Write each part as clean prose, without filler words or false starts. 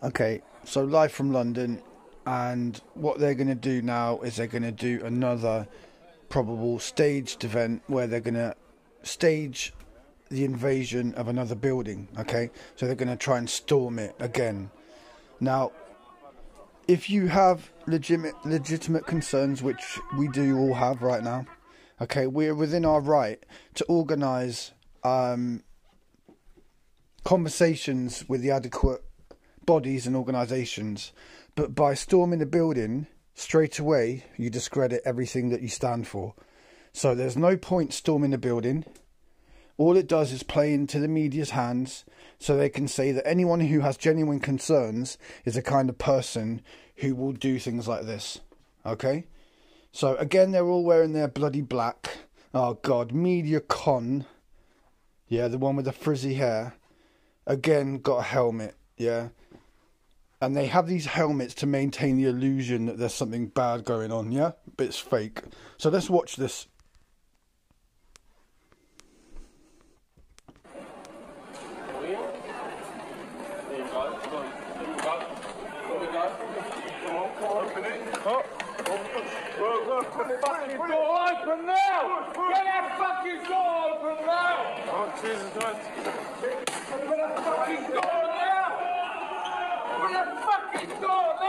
Okay, so live from London, and what they're going to do now is they're going to do another probable staged event where they're going to stage the invasion of another building. Okay, so they're going to try and storm it again. Now, if you have legitimate concerns, which we do all have right now, okay, we're within our right to organise conversations with the adequate bodies and organisations, but by storming the building straight away you discredit everything that you stand for. So there's no point storming the building. All it does is play into the media's hands so they can say that anyone who has genuine concerns is the kind of person who will do things like this. Okay, so again, they're all wearing their bloody black. Oh god, media con, yeah, the one with the frizzy hair, again got a helmet, yeah. And they have these helmets to maintain the illusion that there's something bad going on, yeah? But it's fake. So let's watch this. Fucking door open now! Get that fucking door open now! Oh, Jesus Christ. Get that fucking door now! Open the fucking door now!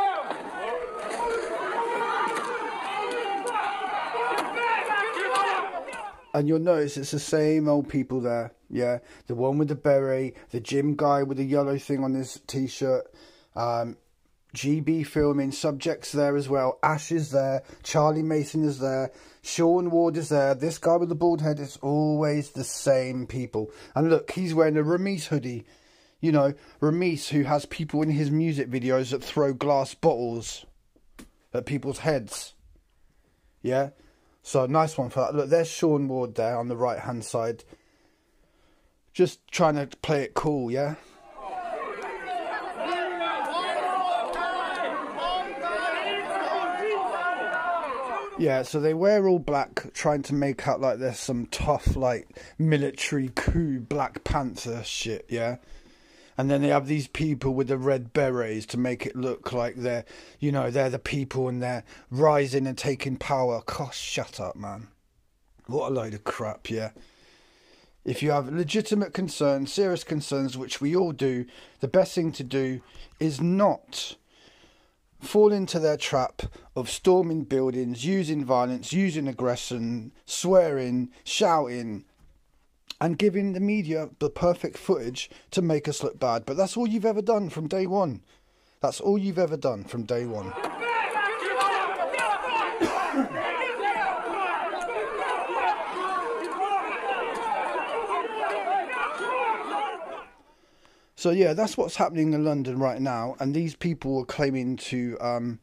And you'll notice it's the same old people there, yeah? The one with the beret, the gym guy with the yellow thing on his t-shirt, GB filming, subjects there as well, Ash is there, Charlie Mason is there, Sean Ward is there, this guy with the bald head, it's always the same people. And look, he's wearing a Ramese hoodie. You know, Ramese, who has people in his music videos that throw glass bottles at people's heads. Yeah? So, nice one for that. Look, there's Sean Ward there on the right-hand side. Just trying to play it cool, yeah? Yeah, so they wear all black, trying to make out like there's some tough, like, military coup, Black Panther shit, yeah? And then they have these people with the red berets to make it look like they're, you know, they're the people and they're rising and taking power. Gosh, shut up, man. What a load of crap, yeah. If you have legitimate concerns, serious concerns, which we all do, the best thing to do is not fall into their trap of storming buildings, using violence, using aggression, swearing, shouting, and giving the media the perfect footage to make us look bad. But that's all you've ever done from day one. That's all you've ever done from day one. So yeah, that's what's happening in London right now. And these people are claiming to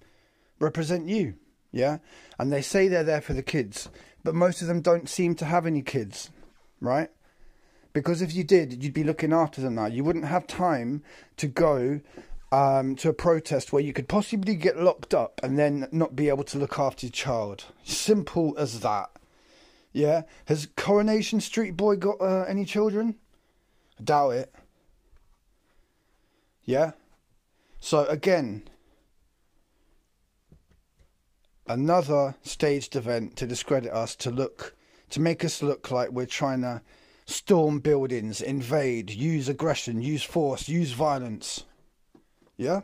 represent you, yeah? And they say they're there for the kids, but most of them don't seem to have any kids, right? Because if you did, you'd be looking after them now. You wouldn't have time to go to a protest where you could possibly get locked up and then not be able to look after your child. Simple as that. Yeah? Has Coronation Street Boy got any children? I doubt it. Yeah? So again, another staged event to discredit us, to make us look like we're trying to storm buildings, invade, use aggression, use force, use violence. Yeah?